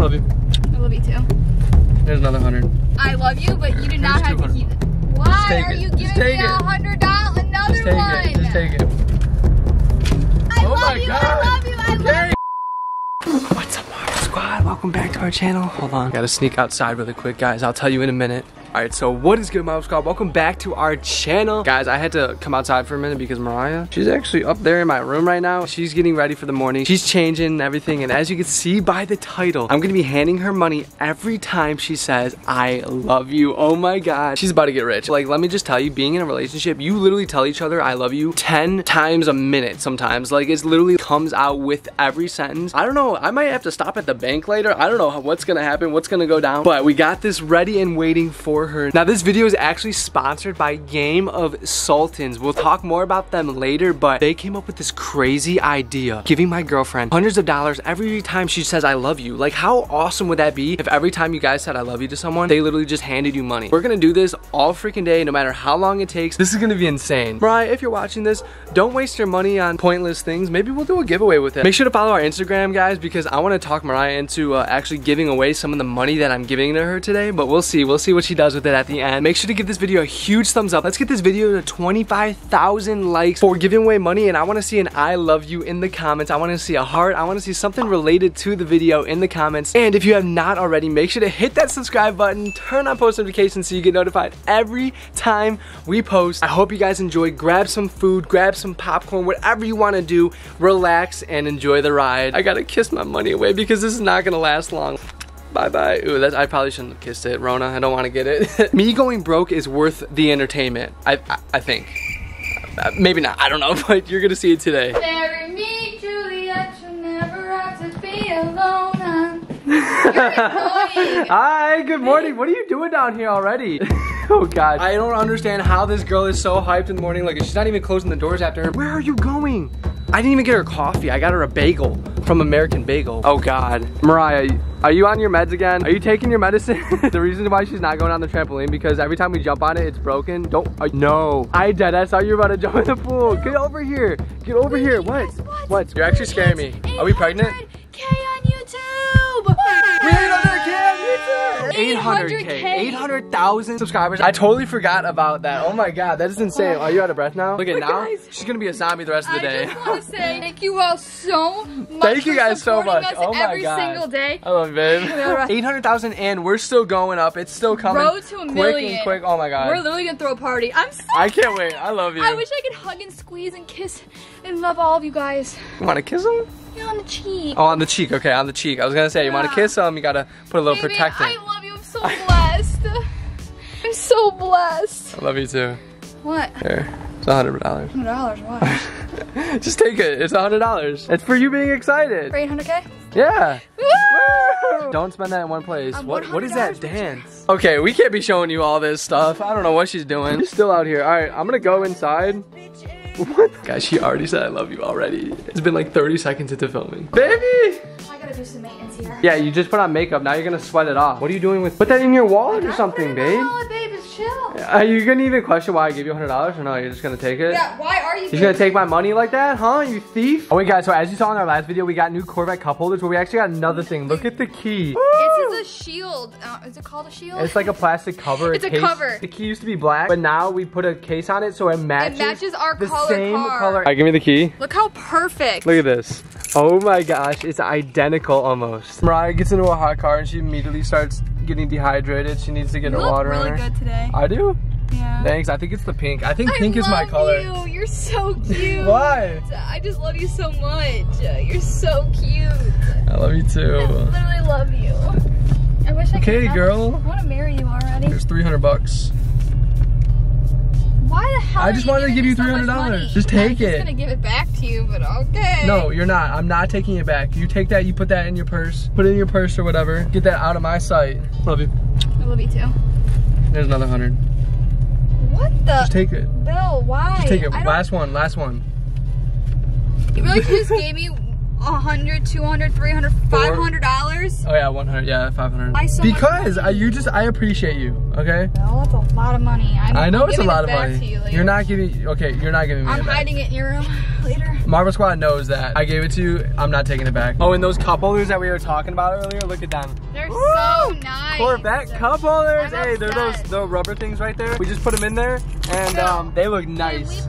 Love you. I love you too. There's another 100. I love you, but you do not have to keep it. Why are you giving me $100? Another one. Just take it. I love you. I love you. I love you. What's up, Marvel Squad? Welcome back to our channel. Hold on. Gotta sneak outside really quick, guys. I'll tell you in a minute. Alright, so what is good, Marvel Squad? Welcome back to our channel. Guys, I had to come outside for a minute because Mariah, she's actually up there in my room right now. She's getting ready for the morning. She's changing and everything. And as you can see by the title, I'm gonna be handing her money every time she says, I love you. Oh my God. She's about to get rich. Like, let me just tell you, being in a relationship, you literally tell each other, I love you 10 times a minute sometimes. Like, it literally comes out with every sentence. I don't know. I might have to stop at the bank later. I don't know what's gonna happen, what's gonna go down. But we got this ready and waiting for her. Now this video is actually sponsored by Game of Sultans. We'll talk more about them later, but they came up with this crazy idea, giving my girlfriend hundreds of dollars every time she says I love you. Like, how awesome would that be if every time you guys said I love you to someone, they literally just handed you money? We're gonna do this all freaking day, no matter how long it takes. This is gonna be insane. Mariah, if you're watching this, don't waste your money on pointless things. Maybe we'll do a giveaway with it. Make sure to follow our Instagram, guys, because I want to talk Mariah into actually giving away some of the money that I'm giving to her today, but we'll see what she does with it at the end. Make sure to give this video a huge thumbs up. Let's get this video to 25,000 likes for giving away money, and I want to see an I love you in the comments. I want to see a heart. I want to see something related to the video in the comments. And if you have not already, make sure to hit that subscribe button, turn on post notifications so you get notified every time we post. I hope you guys enjoy. Grab some food, grab some popcorn, whatever you want to do. Relax and enjoy the ride. I gotta kiss my money away because this is not gonna last long. Bye-bye. Ooh, I probably shouldn't have kissed it. Rona, I don't want to get it. Me going broke is worth the entertainment, I think. Maybe not, I don't know, but you're gonna see it today. Marry me, Juliet, you'll never have to be alone. Hi, good morning. What are you doing down here already? Oh God, I don't understand how this girl is so hyped in the morning. Like, she's not even closing the doors after her. Where are you going? I didn't even get her coffee. I got her a bagel from American Bagel. Oh God. Mariah, are you on your meds again? Are you taking your medicine? The reason why she's not going on the trampoline because every time we jump on it, it's broken. Don't, no. I dead ass thought you were about to jump in the pool. Get over here. Get over here. What? What? You're actually scaring me. Are we pregnant? 800K on YouTube. We hate other kids. 800,000 subscribers. I totally forgot about that. Oh my God, that is insane. Are you out of breath now? Look at now. Guys, she's gonna be a zombie the rest of the day. I just want to say thank you all so much. Thank you guys so much. Oh my every God. Single day. I love you, babe. 800,000 and we're still going up. It's still coming. Road to a million. Quick. Oh my God. We're literally gonna throw a party. I'm so I can't wait. I love you. I wish I could hug and squeeze and kiss and love all of you guys. You wanna kiss them? Yeah, on the cheek. Oh, on the cheek. Okay, on the cheek. I was gonna say, you wanna kiss them? You gotta put a little protectant. I love you. I'm so blessed. I'm so blessed. I love you too. What? Here, it's $100. $100, why? Just take it. It's $100. It's for you being excited. For 800K? Yeah. Woo! Don't spend that in one place. What is that dance? Okay, we can't be showing you all this stuff. I don't know what she's doing. She's still out here. All right, I'm gonna go inside. What? Guys, she already said I love you already. It's been like 30 seconds into filming. Baby! I gotta do some maintenance here. Yeah, you just put on makeup. Now you're gonna sweat it off. What are you doing with- Put that in your wallet or something, babe. Oh, babe, it's chill. Are you gonna even question why I gave you $100 or no? You're just gonna take it? Yeah, why are you- You're gonna take my money like that, huh? You thief? Oh wait, guys, so as you saw in our last video, we got new Corvette cup holders, but we actually got another thing. Look at the key. This is a shield. Is it called a shield? It's like a plastic cover. It's a cover. The key used to be black, but now we put a case on it so it matches our same color. All right, give me the key. Look how perfect. Look at this. Oh my gosh, it's identical almost. Mariah gets into a hot car and she immediately starts getting dehydrated. She needs to get her water on her. You look really good today. I do? Yeah. Thanks. I think it's the pink. I think pink is my color. I love you. You're so cute. Why? I just love you so much. You're so cute. I love you too. I literally love you. I wish I could. Okay, girl. I want to marry you already. There's $300. Why the hell? I just wanted to give you $300. Just take it. I'm gonna give it back to you, but okay. No, you're not. I'm not taking it back. You take that. You put that in your purse. Put it in your purse or whatever. Get that out of my sight. Love you. I love you too. There's another 100. What the? Just take it. Bill, why? Just take it. Last one. You really just gave me $100, $200, $300, $500? Oh yeah, $100, yeah, $500. I appreciate you, okay? Well, that's a lot of money. I know it's a lot of money. You're not giving me it back. I'm hiding it in your room later. Marvel Squad knows that I gave it to you. I'm not taking it back. Oh, and those cup holders that we were talking about earlier, look at them. They're so nice. Corvette cup holders. Hey, they're those rubber things right there. We just put them in there, and they look nice.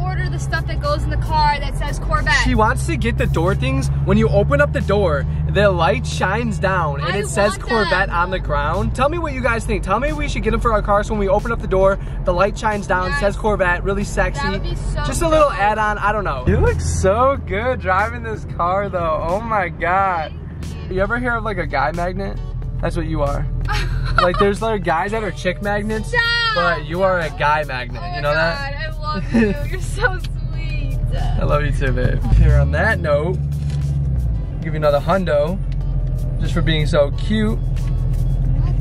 Order the stuff that goes in the car that says Corvette. She wants to get the door things. When you open up the door, the light shines down and it says Corvette on the ground. Tell me what you guys think. Tell me we should get them for our cars. When we open up the door, the light shines down, says Corvette, really sexy. That would be so Just a little add-on, I don't know. You look so good driving this car though. Oh my God. You ever hear of like a guy magnet? That's what you are. Like there's like guys that are chick magnets, but you are a guy magnet. Oh, you know that? I love you. You're so sweet. I love you too, babe. Here, on that note, I'll give you another hundo just for being so cute. What?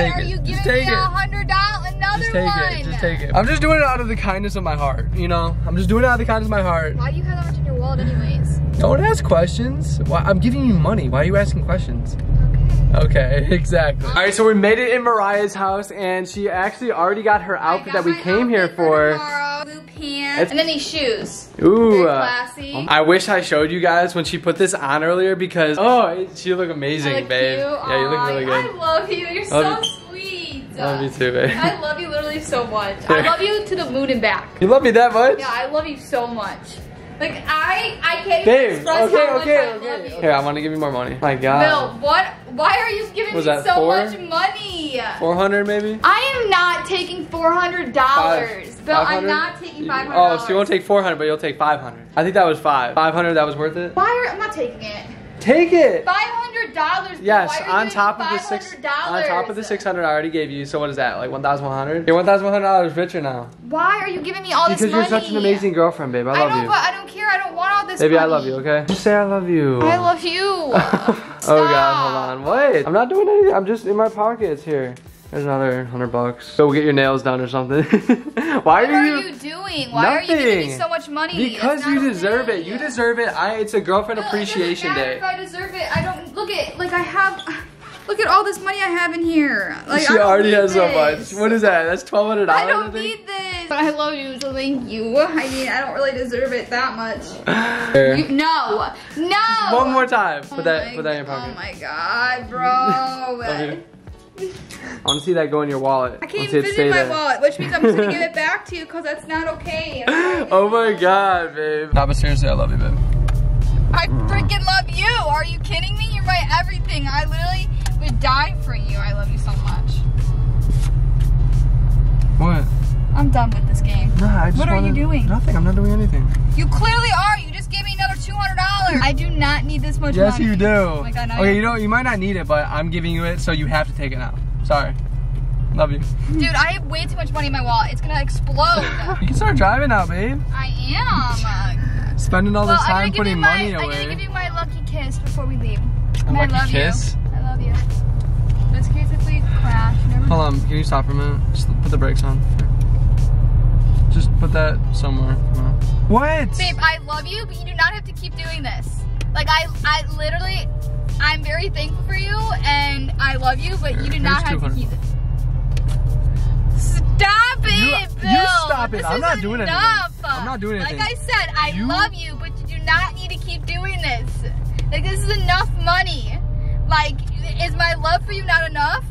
Why are you giving me $100? Another just take one. It. Just take it. I'm just doing it out of the kindness of my heart. You know, I'm just doing it out of the kindness of my heart. Why do you have that much in your wallet, anyways? Don't ask questions. Why? I'm giving you money. Why are you asking questions? Okay, exactly. All right, so we made it in Mariah's house, and she actually already got her outfit that we came here for. Tomorrow, blue pants, and then these shoes. Ooh, classy. I wish I showed you guys when she put this on earlier because she look amazing, babe. Cute. Yeah, you look really good. I love you. You're so sweet. I love you too, babe. I love you literally so much. I love you to the moon and back. You love me that much? Yeah, I love you so much. Like I can't even express how much I love you. Here, I want to give you more money. My God. No, what? Why are you giving me so much money? 400 maybe? I am not taking $400. Bill, I'm not taking $500. Oh, so you won't take 400, but you'll take 500. I think that was 500. That was worth it. I'm not taking it. Take it. $500. Yes, on top of the $600 I already gave you. So what is that? Like $1,100. You're $1,100 richer now. Why are you giving me all this money? Because you're such an amazing girlfriend, babe. I love you. But I don't care. I don't want all this. Baby, money. I love you. Okay. Just say I love you. I love you. Oh God, hold on. Wait. I'm not doing anything. I'm just in my pockets here. There's another $100. Go get your nails done or something. What are you doing? Why are you giving me so much money? Because you deserve it. You deserve it. It's a girlfriend appreciation day. If I deserve it, I don't look at like I have. Look at all this money I have in here. Like, she already has so much. What is that? That's $1,200. I don't need this. But I love you, so thank you. I mean, I don't really deserve it that much. No, no. One more time. Put that in your pocket. Oh my God, bro. I want to see that go in your wallet. I can't even fit in my wallet, which means I'm just going to give it back to you because that's not okay. Oh my God, babe. No, but seriously, I love you, babe. I freaking love you. Are you kidding me? You're my everything. I literally would die for you. I love you so much. What? I'm done with this game. Nah, I just What are you doing? Nothing. I'm not doing anything. You clearly are. You just gave me another $200. I do not need this much money. Yes, you do. Oh my God, okay, you know, you might not need it, but I'm giving you it, so you have to take it out. Sorry. Love you. Dude, I have way too much money in my wallet. It's going to explode. You can start driving now, babe. I am. Spending all this time putting money away. I'm going to give you my lucky kiss before we leave. My lucky kiss? I love you. Just in case if we crash. Hold on. Can you stop for a minute? Just put the brakes on. Just put that somewhere. What? Babe, I love you, but you do not have to keep doing this. Like, I literally, I'm very thankful for you, and I love you, but you do not have to keep it. Stop it, Bill. You stop it. I'm not doing anything. I'm not doing anything. Like I said, I love you, but you do not need to keep doing this. Like, this is enough money. Like, is my love for you not enough?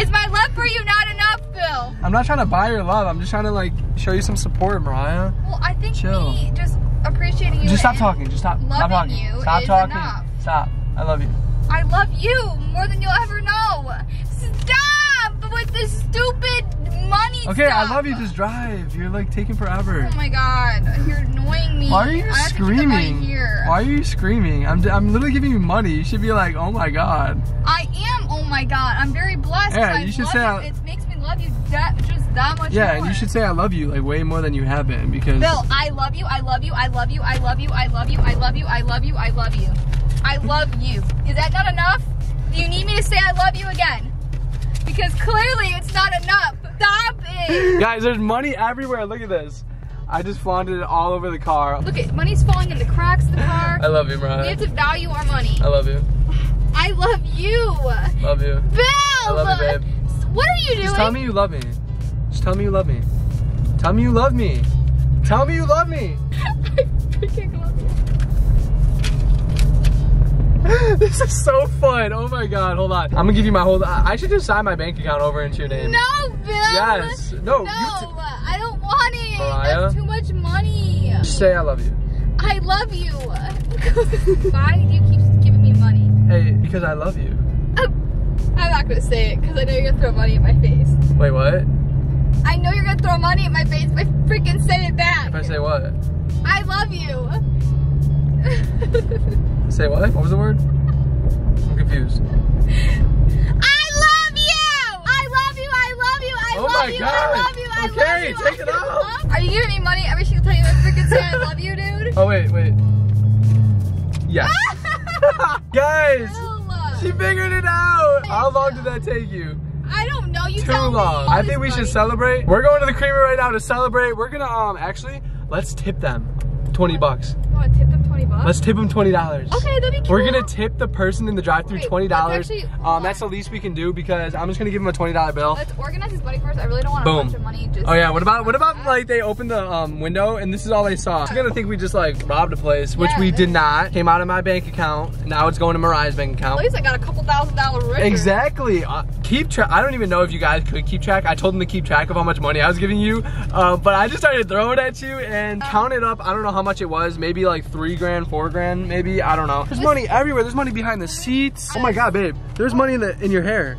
Is my love for you not enough, Bill? I'm not trying to buy your love. I'm just trying to, like, show you some support, Mariah. Well, I think me just appreciating you. Just stop talking. Just stop. Stop talking. Stop talking. Enough. Stop. I love you. I love you more than you'll ever know. Stop with this stupid money stuff. Okay, I love you. Just drive. You're, like, taking forever. Oh, my God. You're annoying me. Why are you screaming? I have to get them out of here. Why are you screaming? I'm literally giving you money. You should be like, oh, my God. I am. Oh, my God. I'm very blessed. Yeah, you should say it. It makes me love you just that much more. Yeah, and you should say I love you, like, way more than you have been, because... Bill, I love you. I love you. I love you. I love you. I love you. I love you. I love you. I love you. I love you. Is that not enough? Do you need me to say I love you again? Because clearly it's not enough. Stop it. Guys, there's money everywhere. Look at this. I just flaunted it all over the car. Look, money's falling in the cracks of the car. I love you, Mariah. We have to value our money. I love you. I love you. Love you. Bill! I love you, babe. What are you doing? Just tell me you love me. Just tell me you love me. Tell me you love me. Tell me you love me. I freaking love you. This is so fun. Oh my God, hold on. I'm gonna give you my whole, I should just sign my bank account over into your name. No, Bill. Yes. No, I don't want it. Mariah? That's too much money. Just say I love you. I love you. Why do you keep giving me money? Hey, because I love you. I'm not gonna say it because I know you're gonna throw money at my face. Wait, what? I know you're gonna throw money at my face, but freaking say it back. If I say what? I love you. Say what? What was the word? I'm confused. I love you. I love you. I love you. I love you. I love you. I love you. Okay, take it off. Are you giving me money every single time you freaking say I love you, dude? Oh wait, wait. Yes. Guys. She figured it out! How long did that take you? I don't know, you tell me. Too long. I think we should celebrate. We're going to the creamery right now to celebrate. We're gonna, actually, let's tip them 20 bucks. You wanna tip them 20 bucks? Let's tip them $20. Okay, that'd be cool. We're gonna tip the person in the drive-thru $20. That's the least we can do because I'm just gonna give him a $20 bill. Let's organize his money first. I really don't want a bunch of money. Just what about like they opened the window and this is all they saw? They're gonna think we just like robbed a place, which we did not. Came out of my bank account. And now it's going to Mariah's bank account. At least I got a couple $1,000 richer. Exactly. Keep track. I don't even know if you guys could keep track. I told them to keep track of how much money I was giving you, but I just started throwing it at you and counted up. I don't know how much it was. Maybe like $3 grand, $4 grand, maybe. I don't know. There's money everywhere. There's money behind the seats. Oh my God, babe. There's money in your hair. I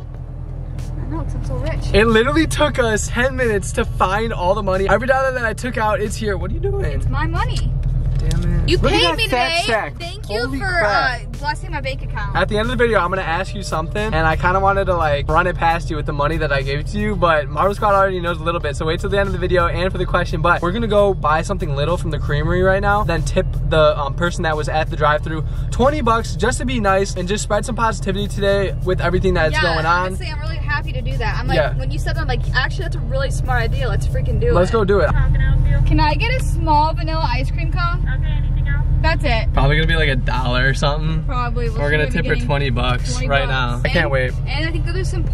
know, because I'm so rich. It literally took us 10 minutes to find all the money. Every dollar that I took out, it's here. What are you doing? It's my money. Damn it. You paid me today. Thank you for blessing my bank account. At the end of the video, I'm gonna ask you something, and I kind of wanted to like run it past you with the money that I gave to you, but Marvel Squad already knows a little bit, so wait till the end of the video and for the question. But we're gonna go buy something little from the creamery right now, then tip the person that was at the drive-thru $20 just to be nice and just spread some positivity today with everything that's going on. Honestly, I'm really happy to do that. I'm like, when you said that, I'm like, actually, that's a really smart idea. Let's freaking do it. Let's go do it. Can I get a small vanilla ice cream cone? Okay, anything else? That's it. Probably gonna be like $1 or something. Probably. We're gonna tip her $20 right now. I can't wait. And I think that there is some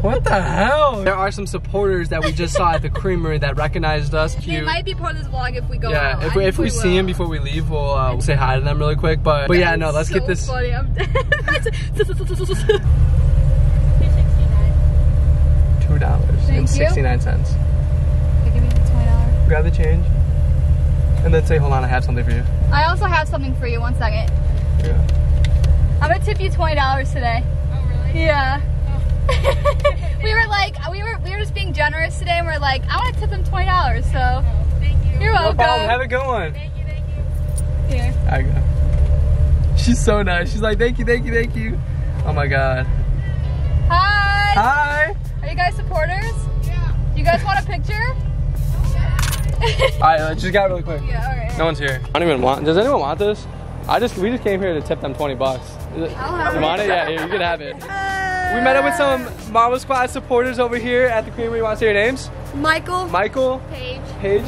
What the hell? There are some supporters that we just saw at the creamery that recognized us. They might be part of this vlog if we go out. Yeah, if we see them before we leave, we'll say hi to them really quick. But yeah, no, let's get this. Funny. I'm dead. $2.69. Grab the change and then say, hold on, I have something for you. I also have something for you, 1 second. Yeah. I'm gonna tip you $20 today. Oh really? Yeah. Oh. We were like, we were just being generous today and we're like, I wanna tip them $20, so. Oh, thank you. You're welcome. No problem. Have a good one. Thank you, thank you. Here. I go. She's so nice. She's like, thank you, thank you, thank you. Oh my God. Hi. Hi. Are you guys supporters? Yeah. You guys want a picture? Alright, let's just get really quick. Yeah, alright. No one's here. I don't even want, does anyone want this? We just came here to tip them $20. You want it? Yeah, here, you can have it. We met up with some Marvel Squad supporters over here at the creamery. You want to say your names? Michael. Michael. Paige. Paige.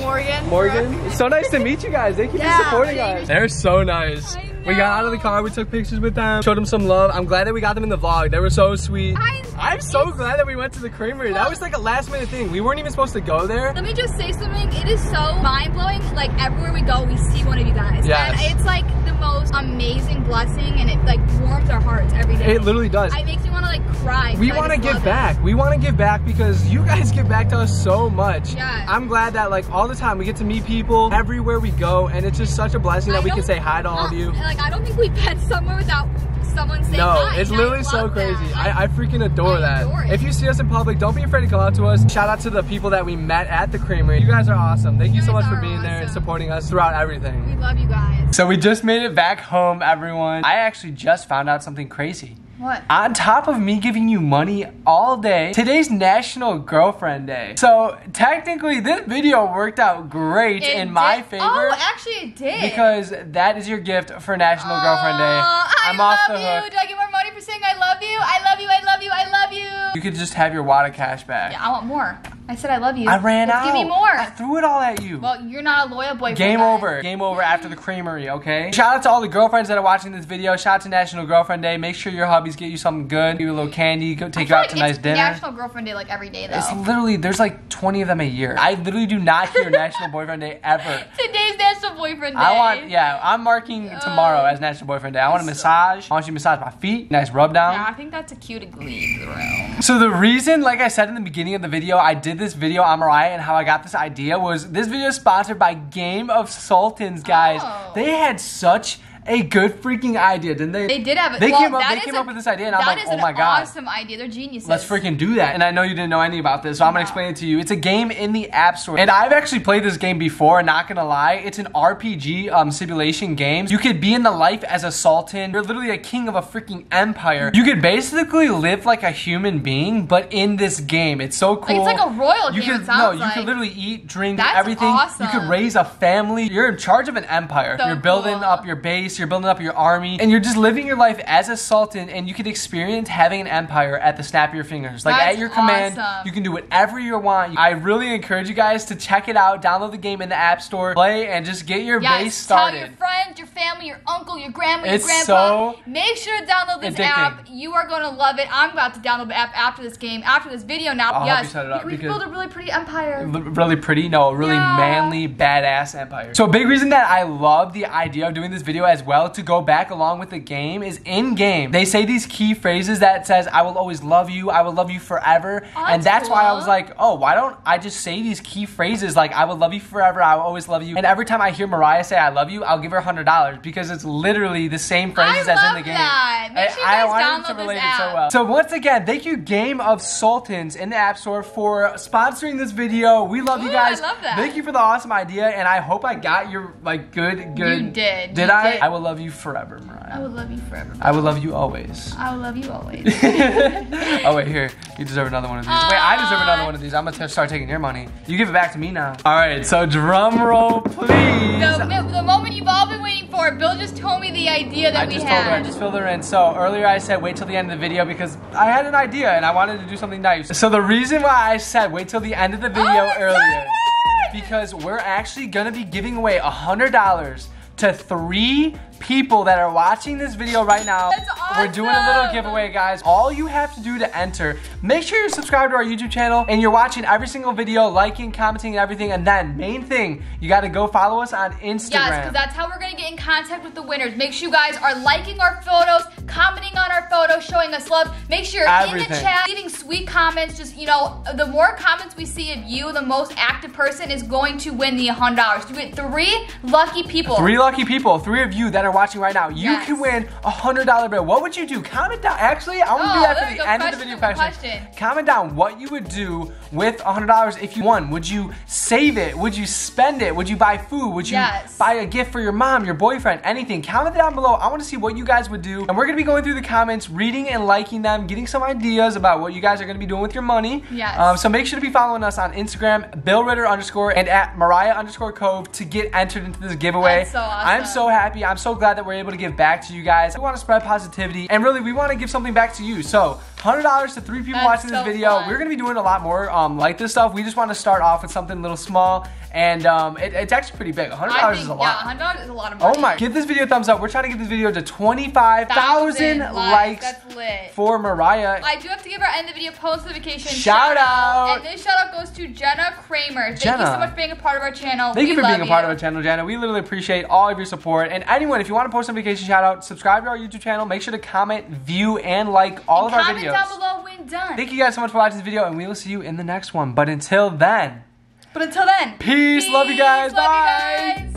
Morgan. It's so nice to meet you guys. Thank you for supporting us. They're so nice. We got out of the car, we took pictures with them, showed them some love. I'm glad that we got them in the vlog. They were so sweet. I'm so glad that we went to the creamery. That was like a last minute thing. We weren't even supposed to go there. Let me just say something. It is so mind blowing. Like everywhere we go, we see one of you guys. Yes. And it's like the most amazing blessing and it like warms our hearts every day. It literally does. It makes me want to like cry. We want to give back. We want to give back because you guys give back to us so much. Yeah. I'm glad that like all the time we get to meet people everywhere we go and it's just such a blessing that we can say hi to all of you. Like, I don't think we've been somewhere without someone saying hi. No, it's literally so crazy. I freaking adore that. If you see us in public, don't be afraid to come out to us. Shout out to the people that we met at the creamery. You guys are awesome. Thank you so much for being there and supporting us throughout everything. We love you guys. So we just made it back home, everyone. I actually just found out something crazy. What? On top of me giving you money all day, today's National Girlfriend Day. So technically this video worked out great in my favor. Oh, actually it did. Because that is your gift for National Girlfriend Day. I'm off the hook. Do I get more money for saying I love you? I love you, I love you, I love you. You could just have your wad of cash back. Yeah, I want more. I said I love you. I ran out. Give me more. I threw it all at you. Well, you're not a loyal boyfriend. Game over. Game over after the creamery, okay? Shout out to all the girlfriends that are watching this video. Shout out to National Girlfriend Day. Make sure your hubbies get you something good. Give you a little candy. Go take you out to nice dinner. National Girlfriend Day like every day though. It's literally, there's like 20 of them a year. I literally do not hear National Boyfriend Day ever. Today's National Boyfriend Day. I'm marking tomorrow as National Boyfriend Day. I want a massage. I want you to massage my feet. Nice rub down. Yeah, I think that's a cue to leave the room. So the reason, like I said in the beginning of the video, I did this video on Mariah and how I got this idea was this video is sponsored by Game of Sultans, guys. Oh. They had such a good freaking idea, didn't they? They did have it. They came up with this idea, and I'm like, oh my god. That is an awesome idea. They're geniuses. Let's freaking do that. And I know you didn't know anything about this, so I'm gonna explain it to you. It's a game in the App Store, and I've actually played this game before, not gonna lie. It's an RPG simulation game. You could be in the life as a sultan. You're literally a king of a freaking empire. You could basically live like a human being, but in this game. It's so cool. Like, it's like a royal game, it sounds like. No, you could literally eat, drink, everything. That's awesome. You could raise a family. You're in charge of an empire. So you're building up your base. You're building up your army, and you're just living your life as a sultan, and you can experience having an empire at the snap of your fingers. Like, that's at your command, you can do whatever you want. I really encourage you guys to check it out, download the game in the App Store, play, and just get your base started. Tell your friends, your family, your uncle, your grandma, your grandpa. So make sure to download this app. You are going to love it. I'm about to download the app after this game, after this video now. I'll help you set it up. We build a really pretty empire. Really pretty? No, a really manly, badass empire. So a big reason that I love the idea of doing this video as well to go back along with the game is in game they say these key phrases that says I will always love you, I will love you forever. And that's why I was like, oh, why don't I just say these key phrases like I will love you forever, I will always love you. And every time I hear Mariah say I love you, I'll give her $100 because it's literally the same phrases as in the game. Make sure you guys download this app. So, so once again, thank you Game of Sultans in the App Store for sponsoring this video. We love you guys. I love that. Thank you for the awesome idea, and I hope I got your like good. You did. Did I? I will love you forever, Mariah. I will love you forever, Mariah. I will love you always. I will love you always. Oh, wait, here. You deserve another one of these. Wait, I deserve another one of these. I'm going to start taking your money. You give it back to me now. All right, so drum roll, please. The moment you've all been waiting for. Bill just told me the idea that we had. I just filled her in. So earlier I said wait till the end of the video because I had an idea and I wanted to do something nice. So the reason why I said wait till the end of the video earlier, because we're actually going to be giving away $100 to 3 people that are watching this video right now. That's awesome. We're doing a little giveaway, guys. All you have to do to enter, make sure you're subscribed to our YouTube channel and you're watching every single video, liking, commenting, and everything. And then, main thing, you gotta go follow us on Instagram. Yes, because that's how we're gonna get in contact with the winners. Make sure you guys are liking our photos, commenting on our photos, showing us love. Make sure you're in the chat, leaving sweet comments. Just, you know, the more comments we see of you, the most active person is going to win the $100. You get 3 lucky people. 3 lucky people, 3 of you that are watching right now, you can win $100 bill. What would you do? Comment down. Actually, I want to do that for the end of the video question. Comment down what you would do with $100 if you won. Would you save it? Would you spend it? Would you buy food? Would you buy a gift for your mom, your boyfriend, anything? Comment down below. I want to see what you guys would do. And we're going to be going through the comments, reading and liking them, getting some ideas about what you guys are going to be doing with your money. So make sure to be following us on Instagram, BillRitter_ and at Mariah_Cove to get entered into this giveaway. That's so awesome. I'm so happy. I'm so glad that we're able to give back to you guys. We want to spread positivity and really we want to give something back to you. So $100 to 3 people watching this video. We're gonna be doing a lot more like this stuff. We just want to start off with something a little small, and it's actually pretty big. $100 is a lot. $100 is a lot of money. Oh my! Give this video a thumbs up. We're trying to get this video to 25,000 likes. That's lit. For Mariah. I do have to give our end of video post notification shout out, and this shout out goes to Jenna Kramer. Thank you so much for being a part of our channel. Thank you for being a part of our channel, Jenna. We literally appreciate all of your support. And anyone, if you want to post notification shout out, subscribe to our YouTube channel. Make sure to comment, view, and like all of our videos. Down below when done. Thank you guys so much for watching this video, and we will see you in the next one. But until then, peace, love you guys, bye.